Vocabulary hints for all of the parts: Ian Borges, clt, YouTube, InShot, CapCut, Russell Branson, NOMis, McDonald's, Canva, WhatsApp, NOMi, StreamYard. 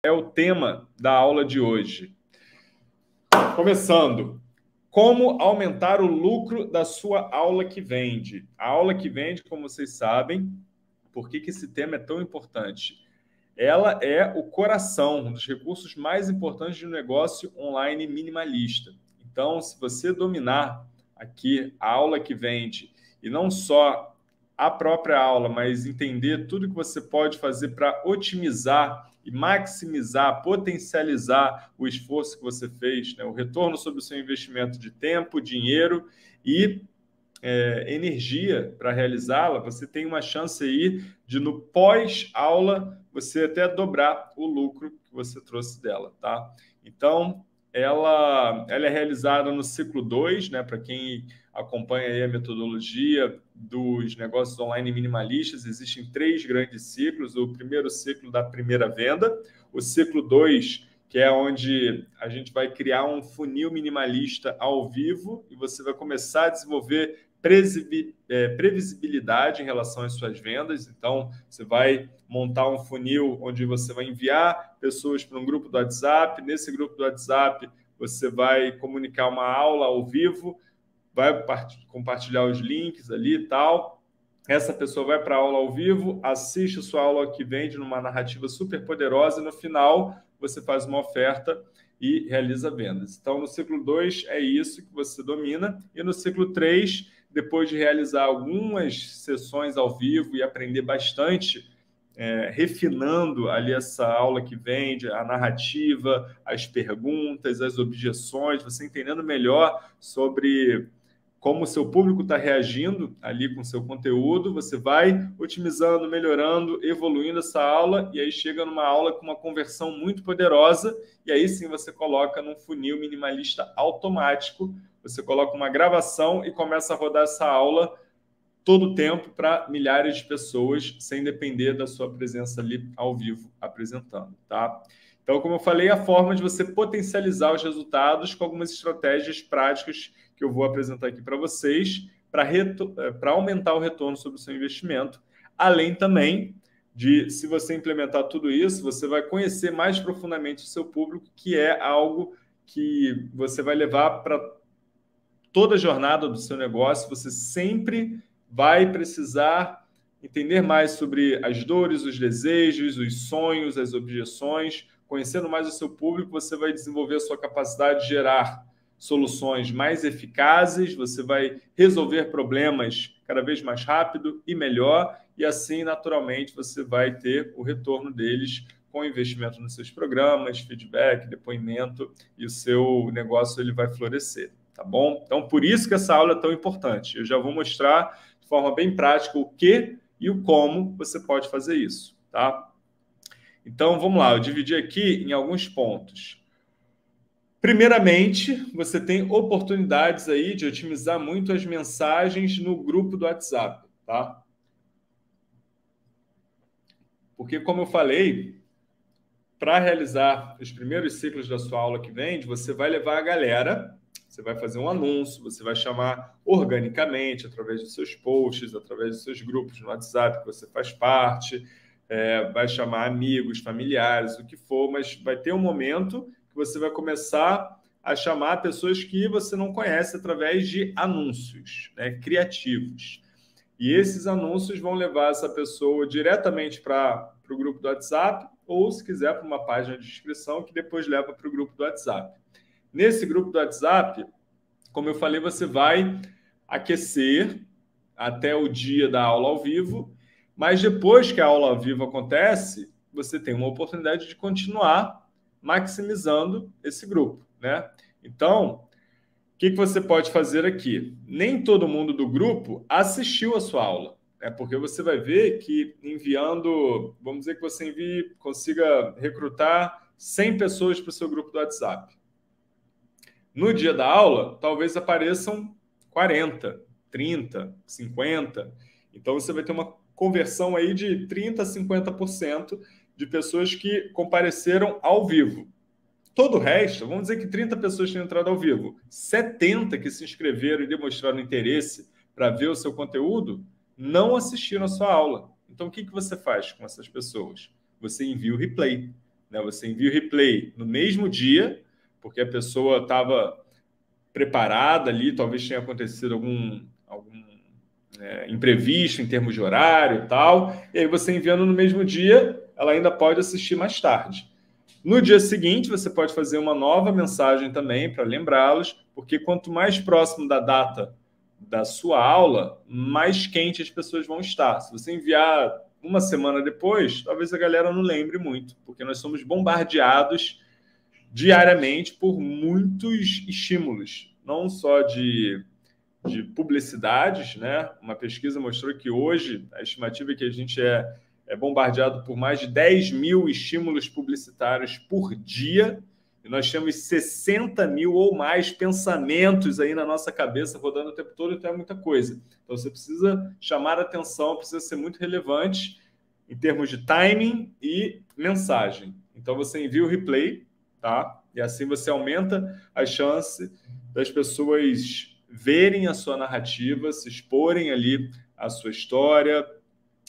É o tema da aula de hoje. Começando, como aumentar o lucro da sua aula que vende. A aula que vende, como vocês sabem, por que esse tema é tão importante? Ela é o coração, um dos recursos mais importantes de um negócio online minimalista. Então, se você dominar aqui a aula que vende, e não só a própria aula, mas entender tudo que você pode fazer para otimizar e maximizar, potencializar o esforço que você fez, né? O retorno sobre o seu investimento de tempo, dinheiro e energia para realizá-la, você tem uma chance aí de, no pós-aula, você até dobrar o lucro que você trouxe dela, tá? Então, ela é realizada no ciclo 2, né? Para quem acompanha aí a metodologia dos negócios online minimalistas, existem 3 grandes ciclos. O primeiro ciclo da primeira venda, o ciclo 2, que é onde a gente vai criar um funil minimalista ao vivo e você vai começar a desenvolver previsibilidade em relação às suas vendas. Então, você vai montar um funil onde você vai enviar pessoas para um grupo do WhatsApp. Nesse grupo do WhatsApp, você vai comunicar uma aula ao vivo, vai compartilhar os links ali e tal. Essa pessoa vai para a aula ao vivo, assiste a sua aula que vende numa narrativa super poderosa e no final você faz uma oferta e realiza vendas. Então, no ciclo 2 é isso que você domina. E no ciclo 3, depois de realizar algumas sessões ao vivo e aprender bastante, refinando ali essa aula que vende, a narrativa, as perguntas, as objeções, você entendendo melhor sobre como o seu público está reagindo ali com o seu conteúdo, você vai otimizando, melhorando, evoluindo essa aula e aí chega numa aula com uma conversão muito poderosa e aí sim você coloca num funil minimalista automático, você coloca uma gravação e começa a rodar essa aula todo o tempo para milhares de pessoas, sem depender da sua presença ali ao vivo apresentando, tá? Então, como eu falei, a forma de você potencializar os resultados com algumas estratégias práticas que eu vou apresentar aqui para vocês, para aumentar o retorno sobre o seu investimento. Além também de, se você implementar tudo isso, você vai conhecer mais profundamente o seu público, que é algo que você vai levar para toda a jornada do seu negócio. Você sempre vai precisar entender mais sobre as dores, os desejos, os sonhos, as objeções. Conhecendo mais o seu público, você vai desenvolver a sua capacidade de gerar soluções mais eficazes, você vai resolver problemas cada vez mais rápido e melhor, e assim, naturalmente, você vai ter o retorno deles com investimento nos seus programas, feedback, depoimento, e o seu negócio ele vai florescer, tá bom? Então, por isso que essa aula é tão importante. Eu já vou mostrar de forma bem prática o que e o como você pode fazer isso, tá? Então, vamos lá, eu dividi aqui em alguns pontos. Primeiramente, você tem oportunidades aí de otimizar muito as mensagens no grupo do WhatsApp, tá? Porque, como eu falei, para realizar os primeiros ciclos da sua aula que vende, você vai levar a galera, você vai fazer um anúncio, você vai chamar organicamente, através dos seus posts, através dos seus grupos no WhatsApp que você faz parte. Vai chamar amigos, familiares, o que for, mas vai ter um momento que você vai começar a chamar pessoas que você não conhece através de anúncios, né, criativos. E esses anúncios vão levar essa pessoa diretamente para o grupo do WhatsApp ou, se quiser, para uma página de inscrição que depois leva para o grupo do WhatsApp. Nesse grupo do WhatsApp, como eu falei, você vai aquecer até o dia da aula ao vivo. Mas depois que a aula ao vivo acontece, você tem uma oportunidade de continuar maximizando esse grupo, né? Então, o que você pode fazer aqui? Nem todo mundo do grupo assistiu a sua aula, né? Porque você vai ver que enviando, vamos dizer que você consiga recrutar 100 pessoas para o seu grupo do WhatsApp. No dia da aula, talvez apareçam 40, 30, 50. Então, você vai ter uma conversão aí de 30% a 50% de pessoas que compareceram ao vivo. Todo o resto, vamos dizer que 30 pessoas têm entrado ao vivo, 70 que se inscreveram e demonstraram interesse para ver o seu conteúdo, não assistiram a sua aula. Então, o que você faz com essas pessoas? Você envia o replay. né? Você envia o replay no mesmo dia, porque a pessoa estava preparada ali, talvez tenha acontecido algum imprevisto em termos de horário e tal, e aí você enviando no mesmo dia, ela ainda pode assistir mais tarde. No dia seguinte, você pode fazer uma nova mensagem também para lembrá-los, porque quanto mais próximo da data da sua aula, mais quente as pessoas vão estar. Se você enviar uma semana depois, talvez a galera não lembre muito, porque nós somos bombardeados diariamente por muitos estímulos, não só de publicidades, né? Uma pesquisa mostrou que hoje a estimativa é que a gente é bombardeado por mais de 10 mil estímulos publicitários por dia, e nós temos 60 mil ou mais pensamentos aí na nossa cabeça rodando o tempo todo, então é muita coisa. Então você precisa chamar atenção, precisa ser muito relevante em termos de timing e mensagem. Então você envia o replay, tá? E assim você aumenta a chance das pessoas verem a sua narrativa, se exporem ali a sua história,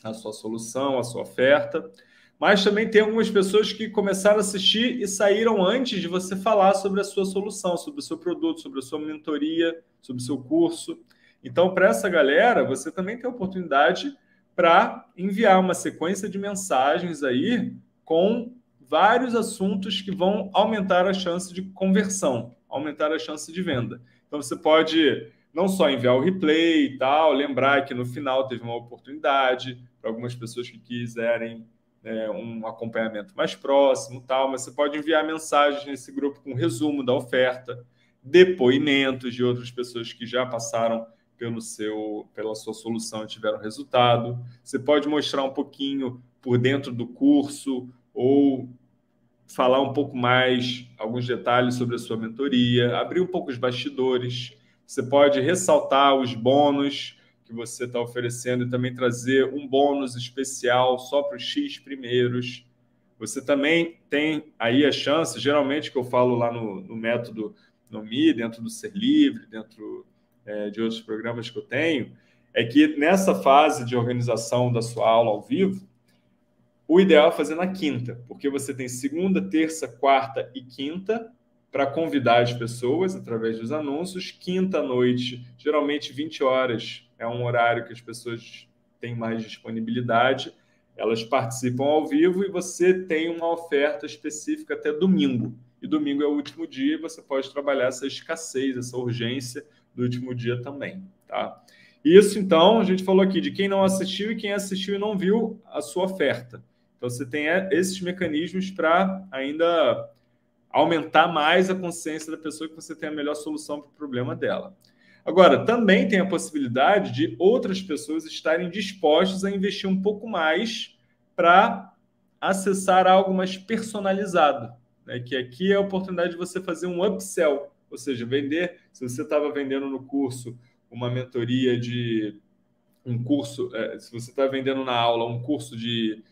a sua solução, a sua oferta. Mas também tem algumas pessoas que começaram a assistir e saíram antes de você falar sobre a sua solução, sobre o seu produto, sobre a sua mentoria, sobre o seu curso. Então, para essa galera, você também tem a oportunidade para enviar uma sequência de mensagens aí com vários assuntos que vão aumentar a chance de conversão, aumentar a chance de venda. Então, você pode não só enviar o replay e tal, lembrar que no final teve uma oportunidade para algumas pessoas que quiserem um acompanhamento mais próximo e tal, mas você pode enviar mensagens nesse grupo com resumo da oferta, depoimentos de outras pessoas que já passaram pela sua solução e tiveram resultado. Você pode mostrar um pouquinho por dentro do curso ou falar um pouco mais, alguns detalhes sobre a sua mentoria, abrir um pouco os bastidores. Você pode ressaltar os bônus que você está oferecendo e também trazer um bônus especial só para os X primeiros. Você também tem aí a chance, geralmente que eu falo lá no método NOMi, dentro do Ser Livre, dentro de outros programas que eu tenho, é que nessa fase de organização da sua aula ao vivo, o ideal é fazer na quinta, porque você tem segunda, terça, quarta e quinta para convidar as pessoas através dos anúncios. Quinta à noite, geralmente 20 horas, é um horário que as pessoas têm mais disponibilidade. Elas participam ao vivo e você tem uma oferta específica até domingo. E domingo é o último dia e você pode trabalhar essa escassez, essa urgência do último dia também, tá? Isso, então, a gente falou aqui de quem não assistiu e quem assistiu e não viu a sua oferta. Então, você tem esses mecanismos para ainda aumentar mais a consciência da pessoa que você tem a melhor solução para o problema dela. Agora, também tem a possibilidade de outras pessoas estarem dispostas a investir um pouco mais para acessar algo mais personalizado, né? Que aqui é a oportunidade de você fazer um upsell, ou seja, vender. Se você estava vendendo no curso uma mentoria de um curso, se você está vendendo na aula um curso de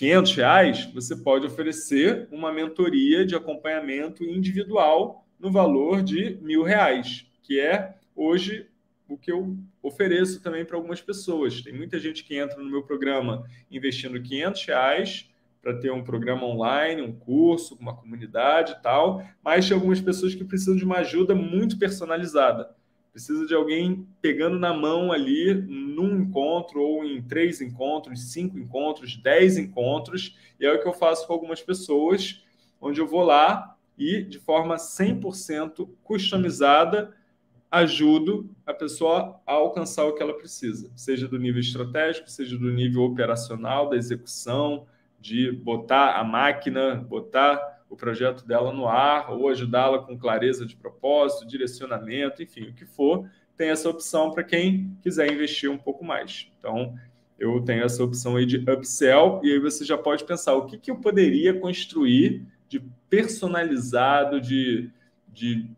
R$500, você pode oferecer uma mentoria de acompanhamento individual no valor de R$1.000, que é hoje o que eu ofereço também para algumas pessoas. Tem muita gente que entra no meu programa investindo R$500 para ter um programa online, um curso, uma comunidade e tal, mas tem algumas pessoas que precisam de uma ajuda muito personalizada. Precisa de alguém pegando na mão ali num encontro ou em 3 encontros, 5 encontros, 10 encontros. E é o que eu faço com algumas pessoas, onde eu vou lá e, de forma 100% customizada, ajudo a pessoa a alcançar o que ela precisa. Seja do nível estratégico, seja do nível operacional, da execução, de botar a máquina, botar o projeto dela no ar, ou ajudá-la com clareza de propósito, direcionamento, enfim, o que for, tem essa opção para quem quiser investir um pouco mais. Então, eu tenho essa opção aí de upsell, e aí você já pode pensar o que eu poderia construir de personalizado, de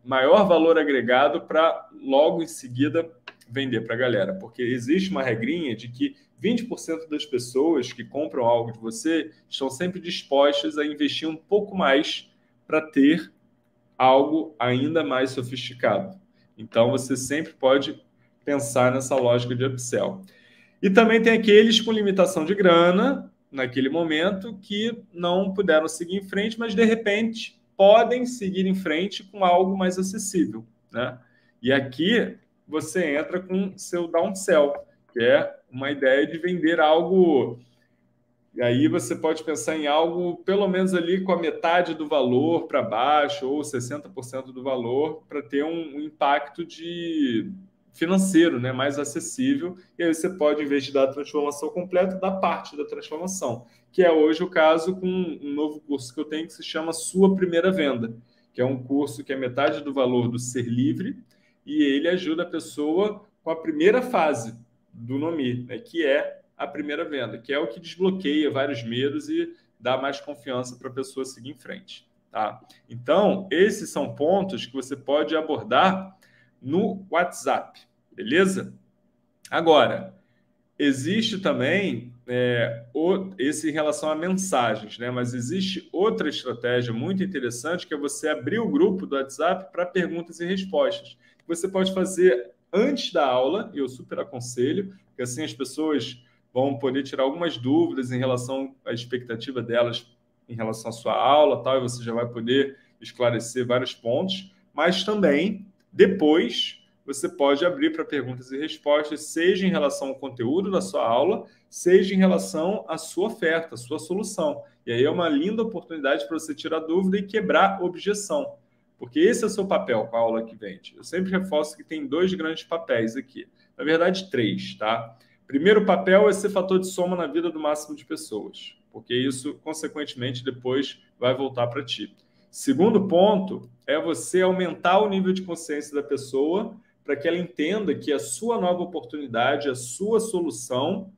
maior valor agregado para logo em seguida vender para a galera. Porque existe uma regrinha de que 20% das pessoas que compram algo de você estão sempre dispostas a investir um pouco mais para ter algo ainda mais sofisticado. Então, você sempre pode pensar nessa lógica de upsell. E também tem aqueles com limitação de grana, naquele momento que não puderam seguir em frente, mas de repente podem seguir em frente com algo mais acessível, né? E aqui você entra com seu downsell, que é uma ideia de vender algo. E aí você pode pensar em algo pelo menos ali com a metade do valor para baixo ou 60% do valor para ter um impacto de financeiro, né, mais acessível. E aí você pode, em vez de dar a transformação completa, dar parte da transformação, que é hoje o caso com um novo curso que eu tenho que se chama Sua Primeira Venda, que é um curso que é metade do valor do Ser Livre e ele ajuda a pessoa com a primeira fase do NOMi, né, que é a primeira venda, que é o que desbloqueia vários medos e dá mais confiança para a pessoa seguir em frente, tá? Então, esses são pontos que você pode abordar no WhatsApp, beleza? Agora, existe também esse em relação a mensagens, né? Mas existe outra estratégia muito interessante, que é você abrir o grupo do WhatsApp para perguntas e respostas. Você pode fazer antes da aula, eu super aconselho, porque assim as pessoas vão poder tirar algumas dúvidas em relação à expectativa delas em relação à sua aula, tal, e você já vai poder esclarecer vários pontos, mas também, depois, você pode abrir para perguntas e respostas, seja em relação ao conteúdo da sua aula, seja em relação à sua oferta, à sua solução. E aí é uma linda oportunidade para você tirar dúvida e quebrar objeção, porque esse é o seu papel com a aula que vende. Eu sempre reforço que tem dois grandes papéis aqui, na verdade, três, tá? Primeiro papel é ser fator de soma na vida do máximo de pessoas, porque isso, consequentemente, depois vai voltar para ti. Segundo ponto é você aumentar o nível de consciência da pessoa para que ela entenda que a sua nova oportunidade, a sua solução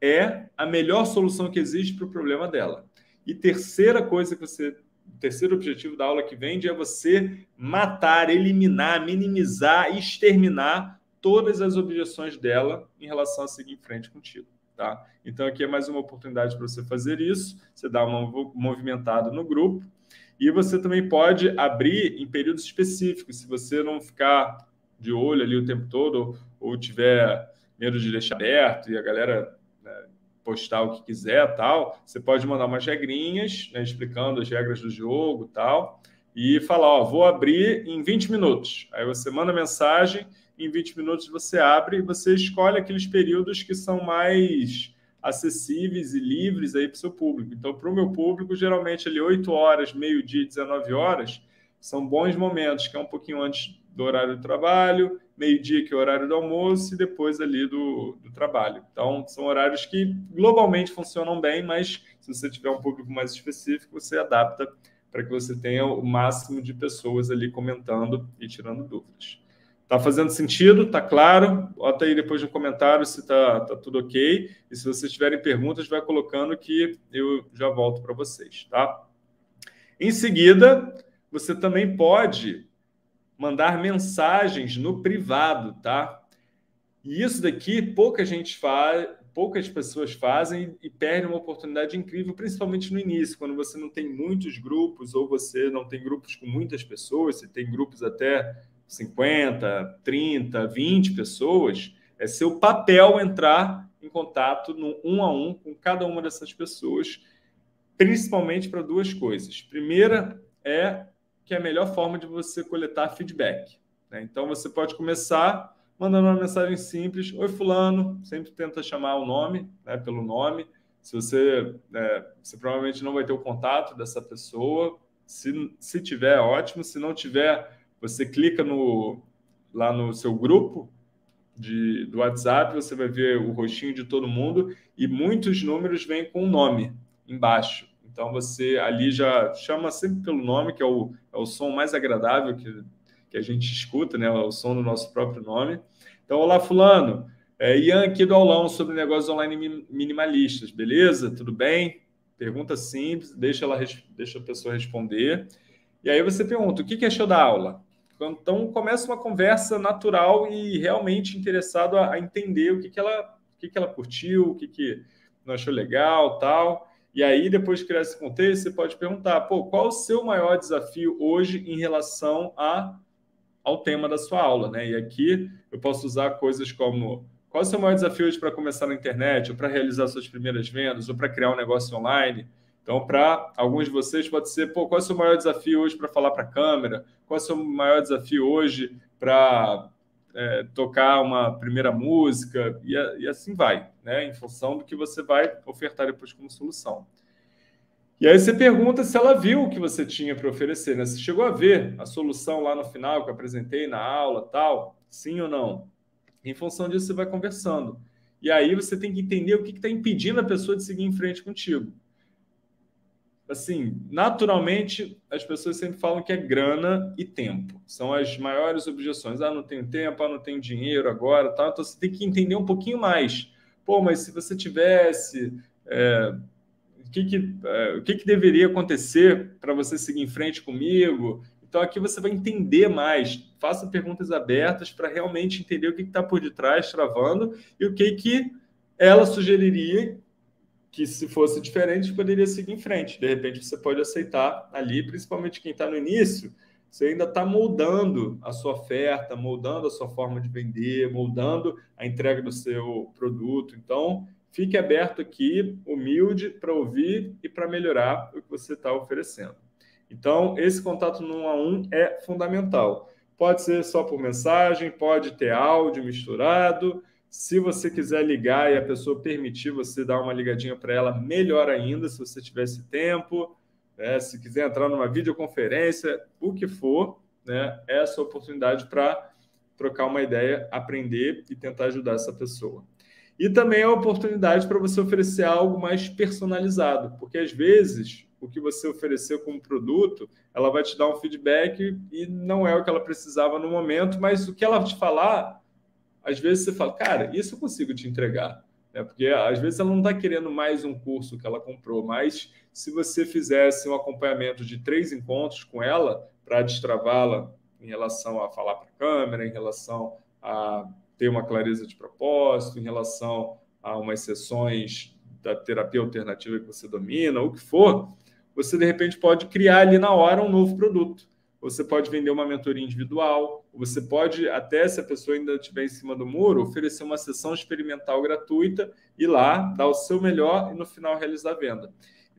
é a melhor solução que existe para o problema dela. E terceira coisa que você... O terceiro objetivo da aula que vende é você matar, eliminar, minimizar, exterminar todas as objeções dela em relação a seguir em frente contigo, tá? Então, aqui é mais uma oportunidade para você fazer isso, você dá uma movimentada no grupo e você também pode abrir em períodos específicos, se você não ficar de olho ali o tempo todo ou tiver medo de deixar aberto e a galera, né, postar o que quiser, tal, você pode mandar umas regrinhas, né, explicando as regras do jogo, tal, e falar, ó, vou abrir em 20 minutos. Aí você manda mensagem, em 20 minutos você abre e você escolhe aqueles períodos que são mais acessíveis e livres aí para o seu público. Então, para o meu público, geralmente ali 8 horas, meio-dia, 19 horas, são bons momentos, que é um pouquinho antes do horário do trabalho, meio-dia, que é o horário do almoço, e depois ali do trabalho. Então, são horários que globalmente funcionam bem, mas se você tiver um público mais específico, você adapta para que você tenha o máximo de pessoas ali comentando e tirando dúvidas. Tá fazendo sentido? Tá claro? Bota aí depois no comentário se tá tudo ok. E se vocês tiverem perguntas, vai colocando que eu já volto para vocês, tá? Em seguida, você também pode mandar mensagens no privado, tá? E isso daqui poucas pessoas fazem e perdem uma oportunidade incrível, principalmente no início, quando você não tem muitos grupos ou você não tem grupos com muitas pessoas, você tem grupos até 50, 30, 20 pessoas, é seu papel entrar em contato no 1 a 1 com cada uma dessas pessoas, principalmente para duas coisas. Primeira é que é a melhor forma de você coletar feedback, né? Então, você pode começar mandando uma mensagem simples. Oi, fulano. Sempre tenta chamar o nome, né, pelo nome. Se você provavelmente não vai ter o contato dessa pessoa. Se tiver, ótimo. Se não tiver, você clica lá no seu grupo do WhatsApp. Você vai ver o rostinho de todo mundo. E muitos números vêm com o nome embaixo. Então, você ali já chama sempre pelo nome, que é o som mais agradável que a gente escuta, né? É o som do nosso próprio nome. Então, olá, fulano. Ian aqui do aulão sobre negócios online minimalistas. Beleza? Tudo bem? Pergunta simples, deixa a pessoa responder. E aí você pergunta, o que achou da aula? Então, começa uma conversa natural e realmente interessado a entender o que ela curtiu, o que não achou legal, tal. E aí, depois de criar esse contexto, você pode perguntar, pô, qual o seu maior desafio hoje em relação ao tema da sua aula, né? E aqui eu posso usar coisas como Qual o seu maior desafio hoje para começar na internet, ou para realizar suas primeiras vendas, ou para criar um negócio online? Então, para alguns de vocês pode ser, pô, qual é o seu maior desafio hoje para falar para a câmera? Qual é o seu maior desafio hoje para tocar uma primeira música? E assim vai, né? Em função do que você vai ofertar depois como solução. E aí você pergunta se ela viu o que você tinha para oferecer, né? Você chegou a ver a solução lá no final que eu apresentei na aula, tal? Sim ou não? Em função disso, você vai conversando. E aí você tem que entender o que está impedindo a pessoa de seguir em frente contigo. Assim, naturalmente, as pessoas sempre falam que é grana e tempo. São as maiores objeções. Ah, não tenho tempo, ah, não tenho dinheiro agora, tal. Então, você tem que entender um pouquinho mais. Pô, mas se você tivesse... O que deveria acontecer para você seguir em frente comigo? Então, aqui você vai entender mais. Faça perguntas abertas para realmente entender o que está por detrás, travando, e o que ela sugeriria que, se fosse diferente, poderia seguir em frente. De repente, você pode aceitar ali, principalmente quem está no início, você ainda está moldando a sua oferta, moldando a sua forma de vender, moldando a entrega do seu produto. Então, fique aberto aqui, humilde, para ouvir e para melhorar o que você está oferecendo. Então, esse contato no 1 a 1 é fundamental. Pode ser só por mensagem, pode ter áudio misturado. Se você quiser ligar e a pessoa permitir você dar uma ligadinha para ela, melhor ainda, se você tivesse tempo, né? Se quiser entrar numa videoconferência, o que for, né? Essa oportunidade para trocar uma ideia, aprender e tentar ajudar essa pessoa. E também é a oportunidade para você oferecer algo mais personalizado, porque às vezes o que você ofereceu como produto, ela vai te dar um feedback e não é o que ela precisava no momento, mas o que ela te falar, às vezes você fala, cara, isso eu consigo te entregar, né? Porque às vezes ela não está querendo mais um curso que ela comprou, mas se você fizesse um acompanhamento de 3 encontros com ela, para destravá-la em relação a falar para a câmera, em relação a ter uma clareza de propósito, em relação a umas sessões da terapia alternativa que você domina, ou o que for, você, de repente, pode criar ali na hora um novo produto. Você pode vender uma mentoria individual, você pode, até se a pessoa ainda estiver em cima do muro, oferecer uma sessão experimental gratuita, ir lá, dar o seu melhor e, no final, realizar a venda.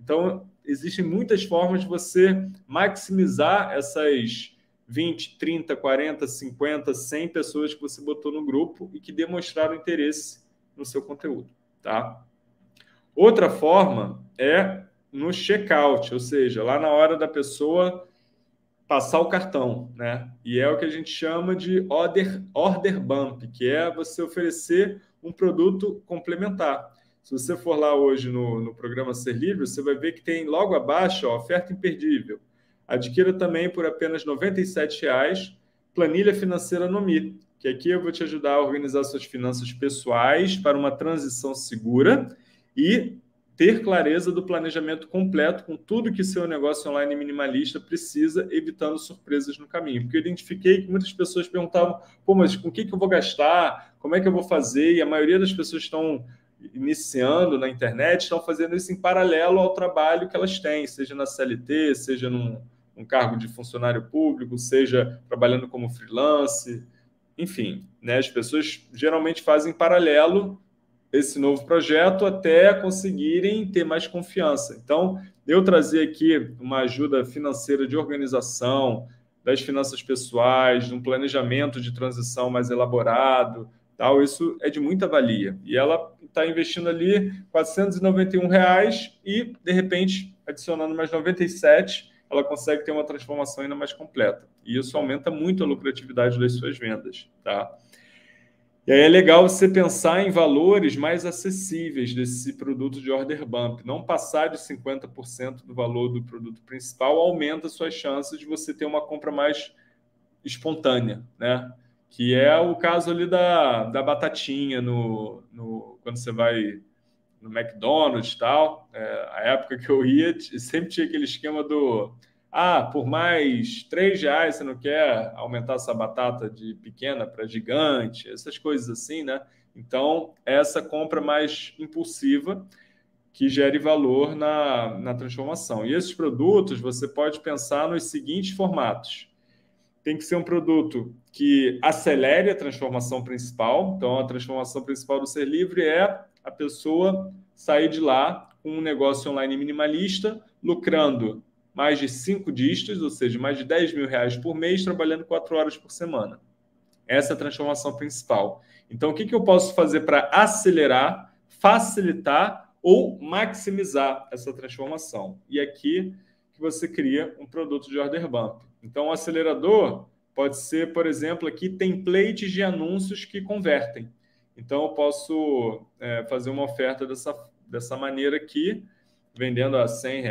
Então, existem muitas formas de você maximizar essas 20, 30, 40, 50, 100 pessoas que você botou no grupo e que demonstraram interesse no seu conteúdo, tá? Outra forma é no checkout, ou seja, lá na hora da pessoa passar o cartão, né? E é o que a gente chama de order bump, que é você oferecer um produto complementar. Se você for lá hoje no programa Ser Livre, você vai ver que tem logo abaixo, ó, oferta imperdível. Adquira também por apenas R$ 97,00 planilha financeira NOMi, que aqui eu vou te ajudar a organizar suas finanças pessoais para uma transição segura e ter clareza do planejamento completo com tudo que seu negócio online minimalista precisa, evitando surpresas no caminho. Porque eu identifiquei que muitas pessoas perguntavam, pô, mas com o que eu vou gastar? Como é que eu vou fazer? E a maioria das pessoas estão iniciando na internet, estão fazendo isso em paralelo ao trabalho que elas têm, seja na CLT, seja um cargo de funcionário público, seja trabalhando como freelance, enfim, né? As pessoas geralmente fazem em paralelo esse novo projeto até conseguirem ter mais confiança. Então, eu trazer aqui uma ajuda financeira de organização, das finanças pessoais, de um planejamento de transição mais elaborado, tal, isso é de muita valia. E ela está investindo ali R$ 491,00 e, de repente, adicionando mais R$ 97,00, ela consegue ter uma transformação ainda mais completa. E isso aumenta muito a lucratividade das suas vendas, tá? E aí é legal você pensar em valores mais acessíveis desse produto de order bump. Não passar de 50% do valor do produto principal aumenta suas chances de você ter uma compra mais espontânea, né? Que é o caso ali da batatinha quando você vai no McDonald's e tal. A época que eu ia, sempre tinha aquele esquema do... Ah, por mais R$ 3,00 você não quer aumentar essa batata de pequena para gigante, essas coisas assim, né? Então, essa compra mais impulsiva que gere valor na transformação. E esses produtos você pode pensar nos seguintes formatos. tem que ser um produto que acelere a transformação principal. Então, a transformação principal do ser livre é a pessoa sair de lá com um negócio online minimalista, lucrando mais de 5 dígitos, ou seja, mais de R$10 mil por mês, trabalhando 4 horas por semana. Essa é a transformação principal. Então, o que eu posso fazer para acelerar, facilitar ou maximizar essa transformação? E aqui que você cria um produto de order bump. Então, o acelerador pode ser, por exemplo, aqui templates de anúncios que convertem. Então, eu posso fazer uma oferta dessa maneira aqui, vendendo a R$100,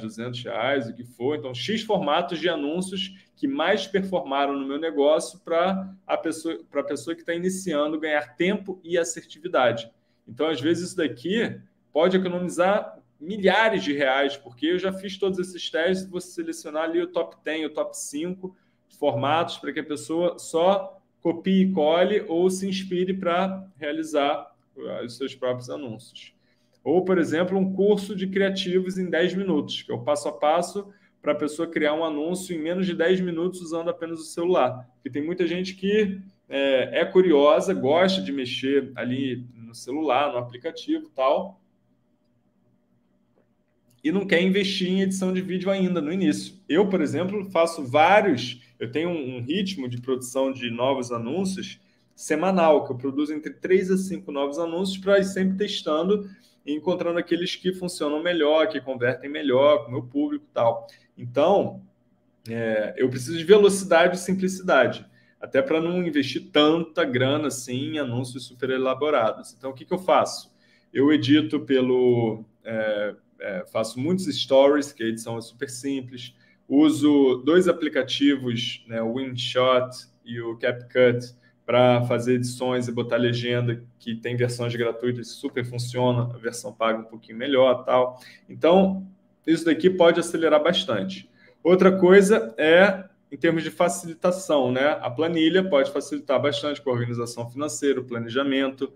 R$200, o que for. Então, X formatos de anúncios que mais performaram no meu negócio para a pessoa que está iniciando ganhar tempo e assertividade. Então, às vezes, isso daqui pode economizar milhares de reais, porque eu já fiz todos esses testes, vou selecionar ali o top 10, o top 5 formatos para que a pessoa só copie e cole ou se inspire para realizar os seus próprios anúncios. Ou, por exemplo, um curso de criativos em 10 minutos, que é o passo a passo para a pessoa criar um anúncio em menos de 10 minutos usando apenas o celular. Porque tem muita gente que é curiosa, gosta de mexer ali no celular, no aplicativo e tal, e não quer investir em edição de vídeo ainda no início. Eu, por exemplo, faço vários... Eu tenho um ritmo de produção de novos anúncios semanal, que eu produzo entre 3 a 5 novos anúncios para ir sempre testando e encontrando aqueles que funcionam melhor, que convertem melhor com o meu público e tal. Então, eu preciso de velocidade e simplicidade, até para não investir tanta grana assim, em anúncios super elaborados. Então, o que eu faço? Eu edito faço muitos stories, que a edição é super simples. Uso 2 aplicativos, né, o InShot e o CapCut, para fazer edições e botar legenda, que tem versões gratuitas, super funciona, a versão paga um pouquinho melhor, tal. Então, isso daqui pode acelerar bastante. Outra coisa é, em termos de facilitação, né? A planilha pode facilitar bastante com a organização financeira, o planejamento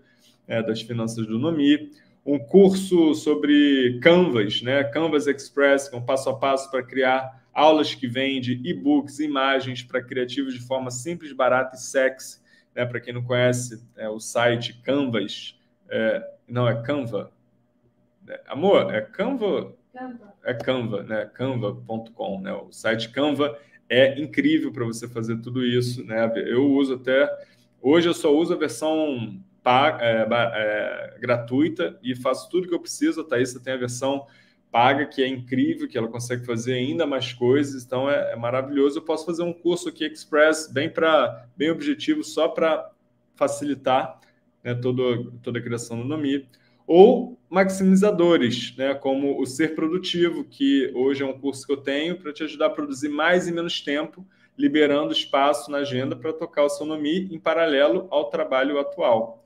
das finanças do NOMi. Um curso sobre Canvas, né? Canvas Express, que é um passo a passo para criar aulas que vende, e-books, imagens para criativos de forma simples, barata e sexy. Né? Para quem não conhece, o site Canvas. Não, é Canva. Amor, é Canva? Canva. É Canva, né? Canva.com. Né? O site Canva é incrível para você fazer tudo isso. Né? Eu uso até... Hoje eu só uso a versão gratuita e faço tudo que eu preciso. A Thaísa tem a versão paga, que é incrível, que ela consegue fazer ainda mais coisas, então é maravilhoso. Eu posso fazer um curso aqui express, bem objetivo, só para facilitar, né, toda a criação do NOMi. Ou maximizadores, né, como o Ser Produtivo, que hoje é um curso que eu tenho para te ajudar a produzir mais e menos tempo, liberando espaço na agenda para tocar o seu NOMi em paralelo ao trabalho atual.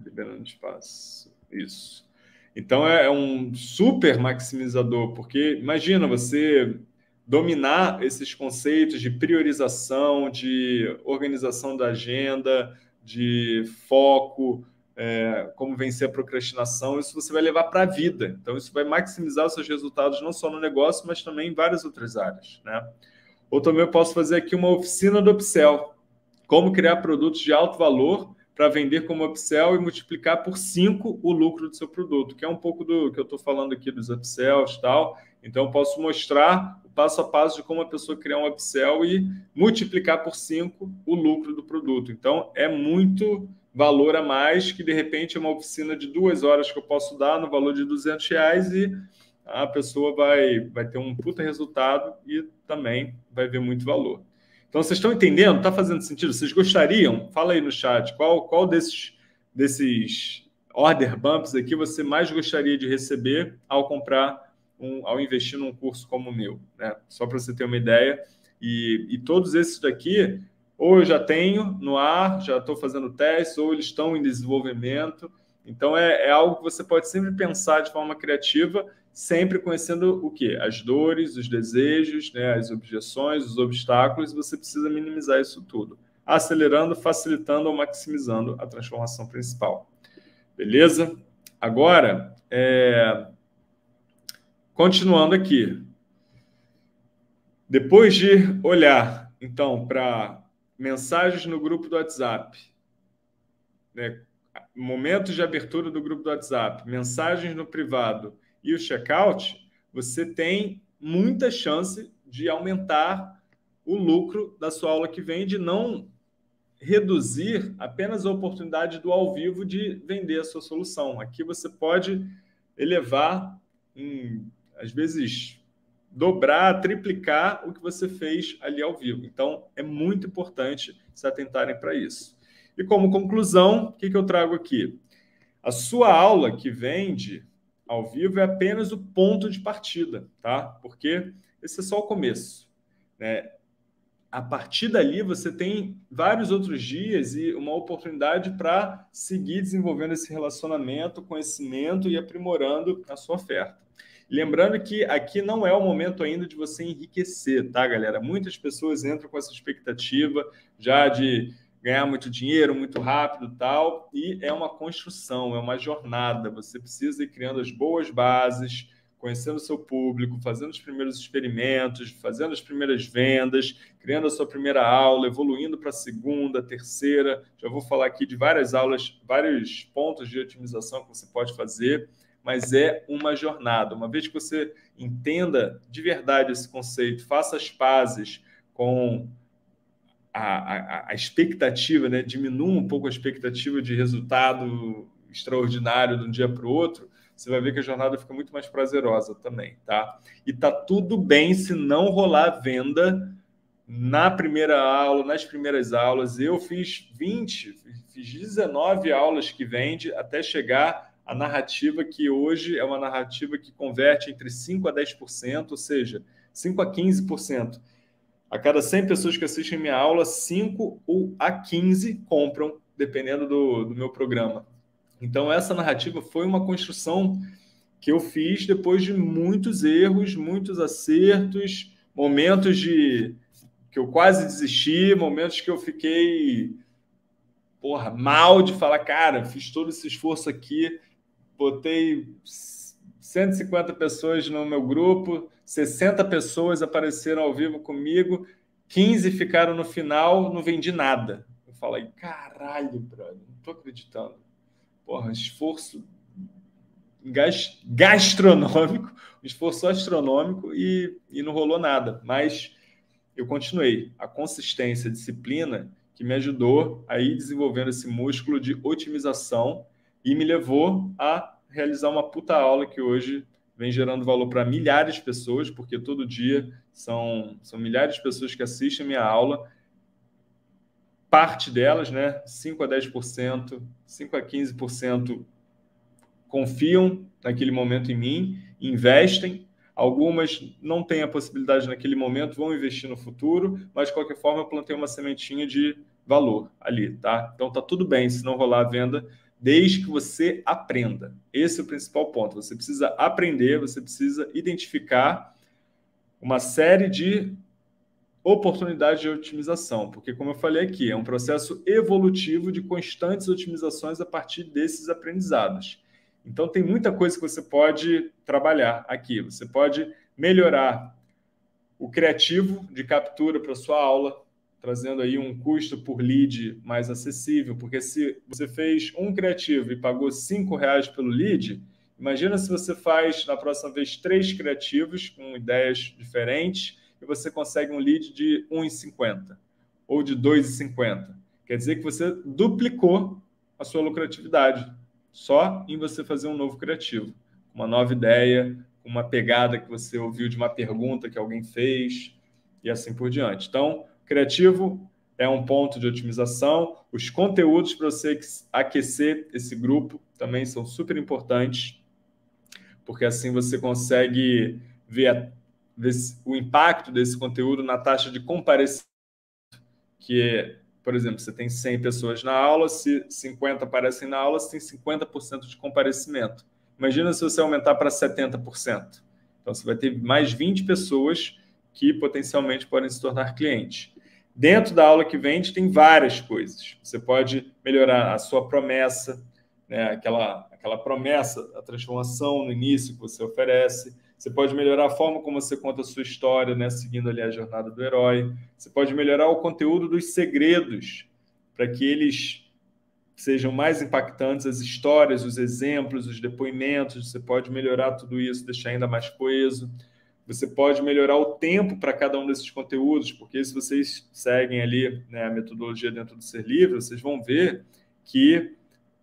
Liberando espaço, isso. Então, é um super maximizador, porque imagina você dominar esses conceitos de priorização, de organização da agenda, de foco, como vencer a procrastinação, isso você vai levar para a vida. Então, isso vai maximizar os seus resultados, não só no negócio, mas também em várias outras áreas, né? Ou também eu posso fazer aqui uma oficina do upsell. Como criar produtos de alto valor para vender como upsell e multiplicar por 5 o lucro do seu produto, que é um pouco do que eu estou falando aqui dos upsells e tal. Então, eu posso mostrar o passo a passo de como a pessoa criar um upsell e multiplicar por 5 o lucro do produto. Então, é muito valor a mais que, de repente, é uma oficina de 2 horas que eu posso dar no valor de R$200 e a pessoa vai ter um puta resultado e também vai ver muito valor. Então, vocês estão entendendo? Está fazendo sentido? Vocês gostariam? Fala aí no chat. Qual desses order bumps aqui você mais gostaria de receber ao comprar, ao investir num curso como o meu? Né? Só para você ter uma ideia. E todos esses daqui, ou eu já tenho no ar, já estou fazendo testes, ou eles estão em desenvolvimento. Então, é algo que você pode sempre pensar de forma criativa, sempre conhecendo o quê? As dores, os desejos, né? As objeções, os obstáculos, você precisa minimizar isso tudo. Acelerando, facilitando ou maximizando a transformação principal. Beleza? Agora, Continuando aqui. Depois de olhar, então, para mensagens no grupo do WhatsApp, né, momentos de abertura do grupo do WhatsApp, mensagens no privado e o checkout, você tem muita chance de aumentar o lucro da sua aula que vem, de não reduzir apenas a oportunidade do ao vivo de vender a sua solução. Aqui você pode elevar, às vezes, dobrar, triplicar o que você fez ali ao vivo. Então, é muito importante se atentarem para isso. E como conclusão, o que eu trago aqui? A sua aula que vende ao vivo é apenas o ponto de partida, tá? Porque esse é só o começo, né? A partir dali, você tem vários outros dias e uma oportunidade para seguir desenvolvendo esse relacionamento, conhecimento e aprimorando a sua oferta. Lembrando que aqui não é o momento ainda de você enriquecer, tá, galera? Muitas pessoas entram com essa expectativa já de ganhar muito dinheiro, muito rápido e tal, e é uma construção, é uma jornada. Você precisa ir criando as boas bases, conhecendo o seu público, fazendo os primeiros experimentos, fazendo as primeiras vendas, criando a sua primeira aula, evoluindo para a segunda, terceira. Já vou falar aqui de várias aulas, vários pontos de otimização que você pode fazer, mas é uma jornada. Uma vez que você entenda de verdade esse conceito, faça as pazes com a expectativa, né? Diminua um pouco a expectativa de resultado extraordinário de um dia para o outro, você vai ver que a jornada fica muito mais prazerosa também, tá? E tá tudo bem se não rolar a venda na primeira aula, nas primeiras aulas. Eu fiz 20, fiz 19 aulas que vende até chegar à narrativa que hoje é uma narrativa que converte entre 5% a 10%, ou seja, 5% a 15%. A cada 100 pessoas que assistem minha aula, 5 ou a 15 compram, dependendo do meu programa. Então, essa narrativa foi uma construção que eu fiz depois de muitos erros, muitos acertos, momentos que eu quase desisti, momentos que eu fiquei mal de falar, cara, fiz todo esse esforço aqui, botei 150 pessoas no meu grupo, 60 pessoas apareceram ao vivo comigo, 15 ficaram no final, não vendi nada. Eu falei, caralho, brother, não estou acreditando. Porra, esforço gastronômico, esforço astronômico e não rolou nada. Mas eu continuei. A consistência, a disciplina que me ajudou a ir desenvolvendo esse músculo de otimização e me levou a realizar uma puta aula que hoje vem gerando valor para milhares de pessoas, porque todo dia são milhares de pessoas que assistem a minha aula. Parte delas, né, 5% a 10%, 5% a 15% confiam naquele momento em mim, investem. Algumas não têm a possibilidade naquele momento, vão investir no futuro, mas, de qualquer forma, eu plantei uma sementinha de valor ali, tá? Então, tá tudo bem se não rolar a venda, desde que você aprenda. Esse é o principal ponto. Você precisa aprender, você precisa identificar uma série de oportunidade de otimização, porque, como eu falei aqui, é um processo evolutivo de constantes otimizações a partir desses aprendizados. Então, tem muita coisa que você pode trabalhar aqui. Você pode melhorar o criativo de captura para a sua aula, trazendo aí um custo por lead mais acessível, porque se você fez um criativo e pagou R$5 pelo lead, imagina se você faz, na próxima vez, 3 criativos com ideias diferentes, e você consegue um lead de R$1,50 ou de R$2,50. Quer dizer que você duplicou a sua lucratividade só em você fazer um novo criativo, uma nova ideia, uma pegada que você ouviu de uma pergunta que alguém fez e assim por diante. Então, criativo é um ponto de otimização. Os conteúdos para você aquecer esse grupo também são super importantes, porque assim você consegue ver o impacto desse conteúdo na taxa de comparecimento, que é, por exemplo, você tem 100 pessoas na aula, se 50 aparecem na aula, você tem 50% de comparecimento. Imagina se você aumentar para 70%. Então, você vai ter mais 20 pessoas que potencialmente podem se tornar clientes. Dentro da aula que vende, tem várias coisas. Você pode melhorar a sua promessa, né? Aquela promessa, a transformação no início que você oferece. Você pode melhorar a forma como você conta a sua história, né? Seguindo ali a jornada do herói. Você pode melhorar o conteúdo dos segredos para que eles sejam mais impactantes, as histórias, os exemplos, os depoimentos. Você pode melhorar tudo isso, deixar ainda mais coeso. Você pode melhorar o tempo para cada um desses conteúdos, porque se vocês seguem ali, né, a metodologia dentro do Ser Livre, vocês vão ver que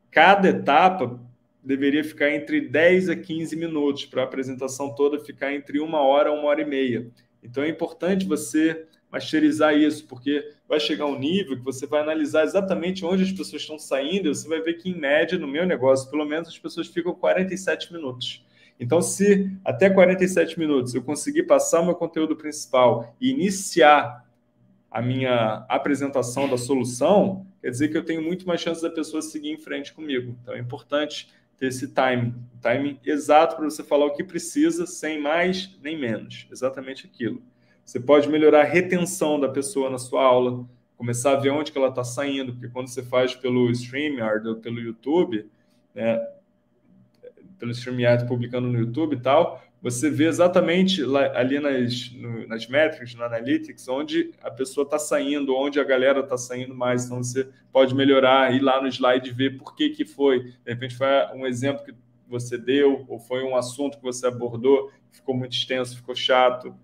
cada etapa deveria ficar entre 10 a 15 minutos, para a apresentação toda ficar entre 1 hora a 1 hora e meia. Então, é importante você masterizar isso, porque vai chegar um nível que você vai analisar exatamente onde as pessoas estão saindo, e você vai ver que, em média, no meu negócio, pelo menos, as pessoas ficam 47 minutos. Então, se até 47 minutos eu conseguir passar o meu conteúdo principal e iniciar a minha apresentação da solução, quer dizer que eu tenho muito mais chances da pessoa seguir em frente comigo. Então, é importante ter esse timing exato para você falar o que precisa, sem mais nem menos, exatamente aquilo. Você pode melhorar a retenção da pessoa na sua aula, começar a ver onde que ela está saindo, porque quando você faz pelo StreamYard ou pelo YouTube, né, pelo StreamYard publicando no YouTube e tal, você vê exatamente lá, ali nas métricas, no Analytics, onde a pessoa está saindo, onde a galera está saindo mais. Então, você pode melhorar, ir lá no slide e ver por que que foi. De repente, foi um exemplo que você deu, ou foi um assunto que você abordou, ficou muito extenso, ficou chato.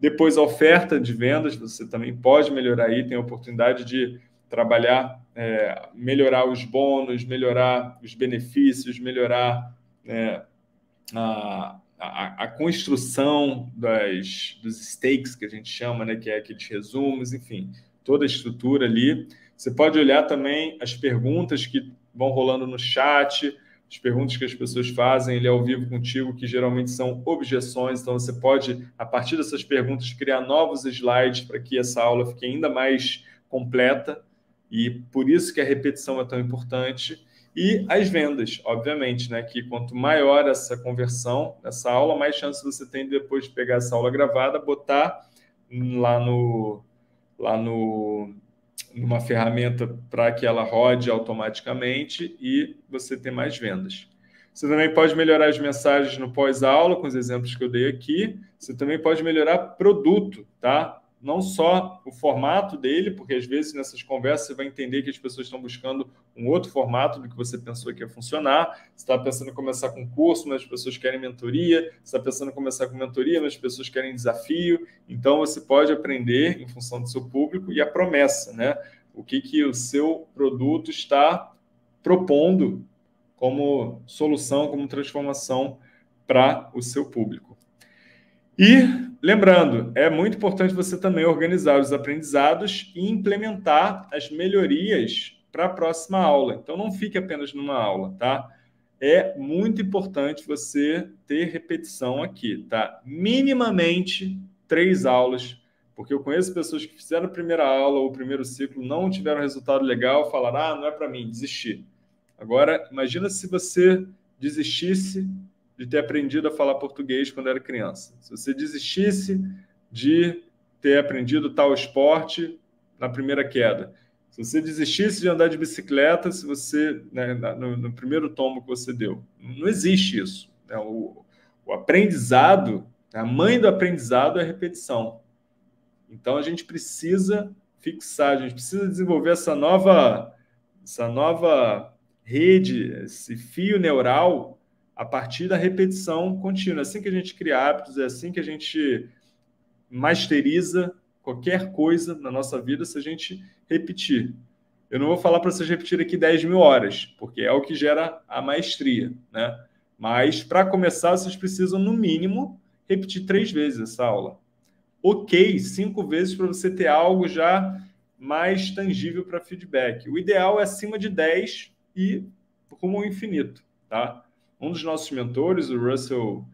Depois, a oferta de vendas, você também pode melhorar aí, tem a oportunidade de trabalhar, melhorar os bônus, melhorar os benefícios, melhorar a construção dos stakes, que a gente chama, né, que é aqueles resumos, enfim, toda a estrutura ali. Você pode olhar também as perguntas que vão rolando no chat, as perguntas que as pessoas fazem ali ao vivo contigo, que geralmente são objeções. Então, você pode, a partir dessas perguntas, criar novos slides para que essa aula fique ainda mais completa. E por isso que a repetição é tão importante. E as vendas, obviamente, né? Que quanto maior essa conversão, essa aula, mais chance você tem depois de pegar essa aula gravada, botar numa ferramenta para que ela rode automaticamente e você ter mais vendas. Você também pode melhorar as mensagens no pós-aula, com os exemplos que eu dei aqui. Você também pode melhorar produto, tá? Não só o formato dele, porque às vezes nessas conversas você vai entender que as pessoas estão buscando um outro formato do que você pensou que ia funcionar. Você está pensando em começar com curso, mas as pessoas querem mentoria. Você está pensando em começar com mentoria, mas as pessoas querem desafio. Então, você pode aprender em função do seu público e a promessa, né? O que o seu produto está propondo como solução, como transformação para o seu público. E lembrando, é muito importante você também organizar os aprendizados e implementar as melhorias para a próxima aula. Então, não fique apenas numa aula, tá? É muito importante você ter repetição aqui, tá? Minimamente 3 aulas, porque eu conheço pessoas que fizeram a primeira aula ou o primeiro ciclo, não tiveram resultado legal, falaram, ah, não é para mim, desisti. Agora, imagina se você desistisse de ter aprendido a falar português quando era criança. Se você desistisse de ter aprendido tal esporte na primeira queda, se você desistisse de andar de bicicleta, se você, né, no primeiro tombo que você deu, não existe isso. Né? O aprendizado, a mãe do aprendizado é a repetição. Então, a gente precisa fixar, a gente precisa desenvolver essa nova rede, esse fio neural, a partir da repetição contínua. É assim que a gente cria hábitos, é assim que a gente masteriza qualquer coisa na nossa vida, se a gente repetir. Eu não vou falar para vocês repetirem aqui 10 mil horas, porque é o que gera a maestria, né? Mas, para começar, vocês precisam, no mínimo, repetir 3 vezes essa aula. Ok, 5 vezes para você ter algo já mais tangível para feedback. O ideal é acima de 10 e rumo ao infinito, tá? Um dos nossos mentores, o Russell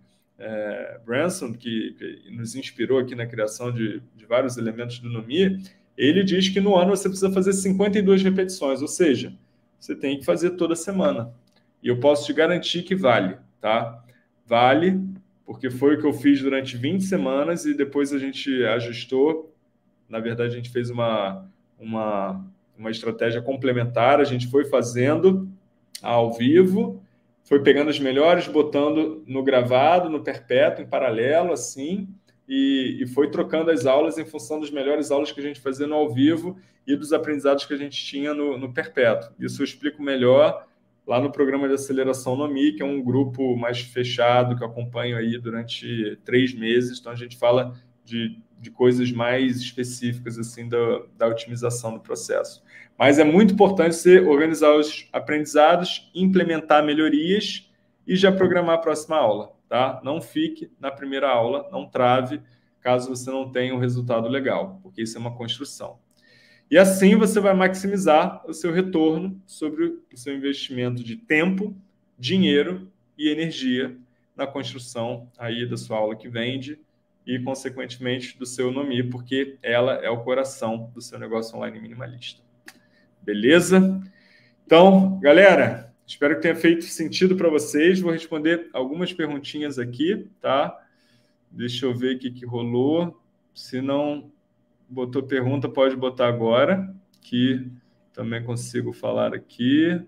Branson, que nos inspirou aqui na criação de vários elementos do NOMi, ele diz que no ano você precisa fazer 52 repetições, ou seja, você tem que fazer toda semana. E eu posso te garantir que vale, tá? Vale, porque foi o que eu fiz durante 20 semanas e depois a gente ajustou. Na verdade, a gente fez uma estratégia complementar, a gente foi fazendo ao vivo, foi pegando os melhores, botando no gravado, no perpétuo, em paralelo, assim, e foi trocando as aulas em função das melhores aulas que a gente fazia no ao vivo e dos aprendizados que a gente tinha no perpétuo. Isso eu explico melhor lá no programa de aceleração NOMi, que é um grupo mais fechado, que eu acompanho aí durante 3 meses. Então, a gente fala de coisas mais específicas assim da otimização do processo. Mas é muito importante você organizar os aprendizados, implementar melhorias e já programar a próxima aula, tá? Não fique na primeira aula, não trave, caso você não tenha um resultado legal, porque isso é uma construção. E assim você vai maximizar o seu retorno sobre o seu investimento de tempo, dinheiro e energia na construção aí da sua aula que vende e, consequentemente, do seu NOMi, porque ela é o coração do seu negócio online minimalista. Beleza? Então, galera, espero que tenha feito sentido para vocês. Vou responder algumas perguntinhas aqui, tá? Deixa eu ver o que rolou. Se não botou pergunta, pode botar agora, que também consigo falar aqui.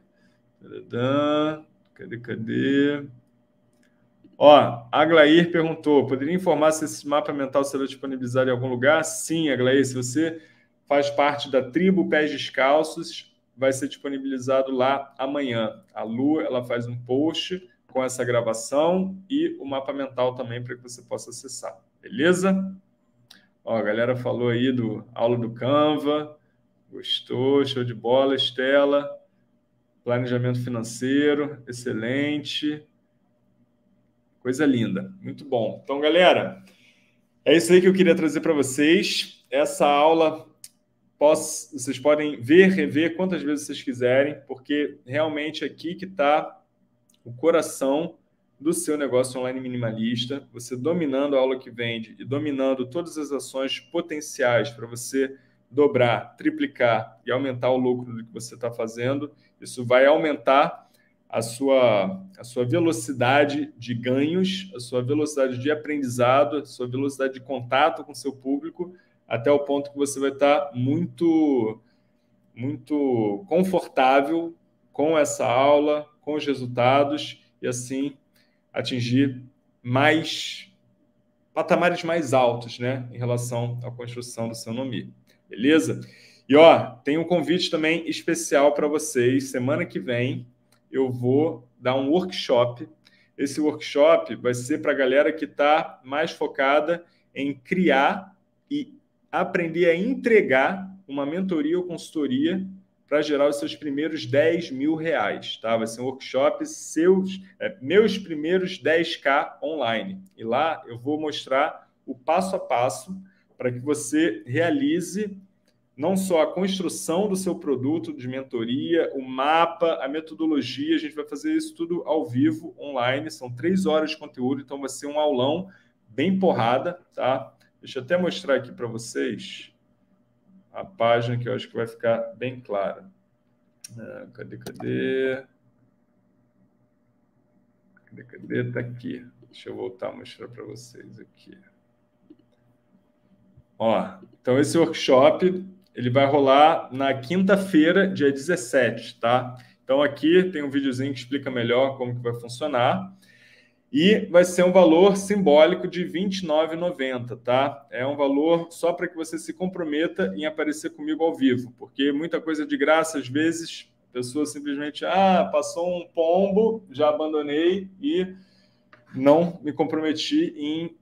Cadê? Ó, a Glair perguntou, poderia informar se esse mapa mental será disponibilizado em algum lugar? Sim, Glair, se você faz parte da tribo Pés Descalços, vai ser disponibilizado lá amanhã. A Lu, ela faz um post com essa gravação e o mapa mental também para que você possa acessar, beleza? Ó, a galera falou aí do aula do Canva, gostou, show de bola, Estela, planejamento financeiro, excelente. Coisa linda, muito bom. Então, galera, é isso aí que eu queria trazer para vocês. Essa aula, vocês podem ver, rever quantas vezes vocês quiserem, porque realmente é aqui que está o coração do seu negócio online minimalista. Você dominando a aula que vende e dominando todas as ações potenciais para você dobrar, triplicar e aumentar o lucro do que você está fazendo, isso vai aumentar a sua velocidade de ganhos, a sua velocidade de aprendizado, a sua velocidade de contato com o seu público, até o ponto que você vai estar muito, muito confortável com essa aula, com os resultados e, assim, atingir patamares mais altos, né, em relação à construção do seu NOMi. Beleza? E, ó, tem um convite também especial para vocês. Semana que vem, eu vou dar um workshop. Esse workshop vai ser para a galera que está mais focada em criar e aprender a entregar uma mentoria ou consultoria para gerar os seus primeiros 10 mil reais. Tá? Vai ser um workshop meus primeiros 10K online. E lá eu vou mostrar o passo a passo para que você realize não só a construção do seu produto de mentoria, o mapa, a metodologia. A gente vai fazer isso tudo ao vivo, online. São 3 horas de conteúdo, então vai ser um aulão bem porrada, tá? Deixa eu até mostrar aqui para vocês a página, que eu acho que vai ficar bem clara. Cadê? Tá aqui. Deixa eu voltar a mostrar para vocês aqui. Ó, então esse workshop, ele vai rolar na quinta-feira, dia 17, tá? Então, aqui tem um videozinho que explica melhor como que vai funcionar. E vai ser um valor simbólico de R$ 29,90, tá? É um valor só para que você se comprometa em aparecer comigo ao vivo, porque muita coisa de graça, às vezes, a pessoa simplesmente, passou um pombo, já abandonei e não me comprometi em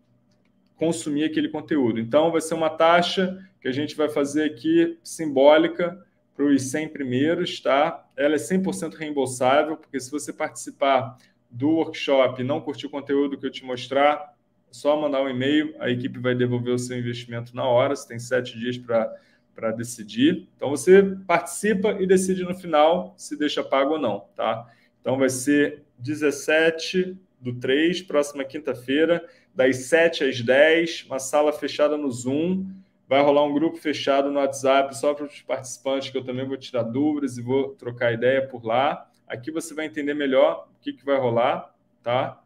consumir aquele conteúdo. Então, vai ser uma taxa que a gente vai fazer aqui, simbólica, para os 100 primeiros, tá? Ela é 100% reembolsável, porque se você participar do workshop e não curtir o conteúdo que eu te mostrar, é só mandar um e-mail, a equipe vai devolver o seu investimento na hora, você tem 7 dias para decidir. Então, você participa e decide no final se deixa pago ou não, tá? Então, vai ser 17/3, próxima quinta-feira, das 7 às 10, uma sala fechada no Zoom. Vai rolar um grupo fechado no WhatsApp só para os participantes, que eu também vou tirar dúvidas e vou trocar ideia por lá. Aqui você vai entender melhor o que vai rolar, tá?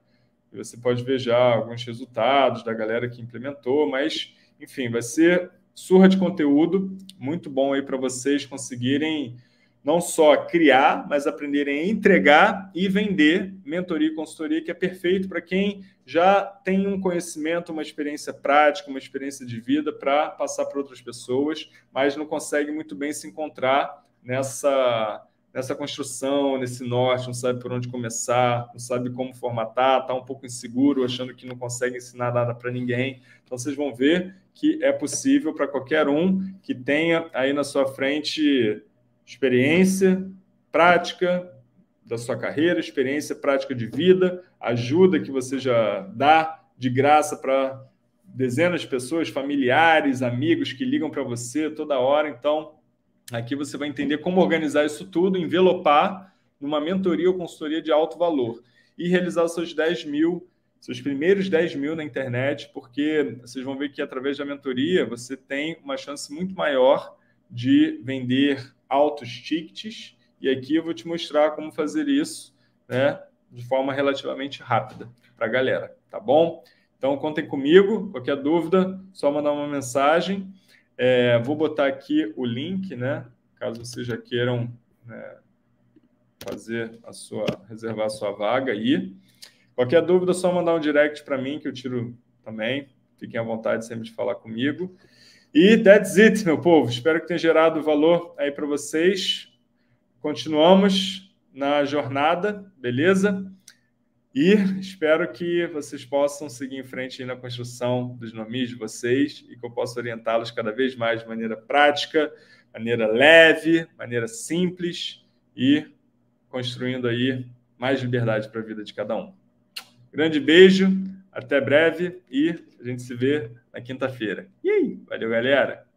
E você pode ver já alguns resultados da galera que implementou, mas, enfim, vai ser surra de conteúdo, muito bom aí para vocês conseguirem não só criar, mas aprenderem a entregar e vender mentoria e consultoria, que é perfeito para quem já tem um conhecimento, uma experiência prática, uma experiência de vida para passar para outras pessoas, mas não consegue muito bem se encontrar nessa construção, nesse norte, não sabe por onde começar, não sabe como formatar, está um pouco inseguro, achando que não consegue ensinar nada para ninguém. Então, vocês vão ver que é possível para qualquer um que tenha aí na sua frente experiência prática da sua carreira, experiência prática de vida, ajuda que você já dá de graça para dezenas de pessoas, familiares, amigos que ligam para você toda hora. Então, aqui você vai entender como organizar isso tudo, envelopar numa mentoria ou consultoria de alto valor e realizar seus 10 mil, seus primeiros 10 mil na internet, porque vocês vão ver que através da mentoria você tem uma chance muito maior de vender altos tickets. E aqui eu vou te mostrar como fazer isso, né, de forma relativamente rápida para a galera, tá bom? Então, contem comigo. Qualquer dúvida, só mandar uma mensagem. Vou botar aqui o link, né? Caso vocês já queiram, né, reservar a sua vaga aí. Qualquer dúvida, é só mandar um direct para mim, que eu tiro também. Fiquem à vontade sempre de falar comigo. E that's it, meu povo. Espero que tenha gerado valor aí para vocês. Continuamos na jornada, beleza? E espero que vocês possam seguir em frente aí na construção dos nomis de vocês e que eu possa orientá-los cada vez mais de maneira prática, maneira leve, maneira simples e construindo aí mais liberdade para a vida de cada um. Grande beijo, até breve e a gente se vê na quinta-feira. E aí, valeu, galera!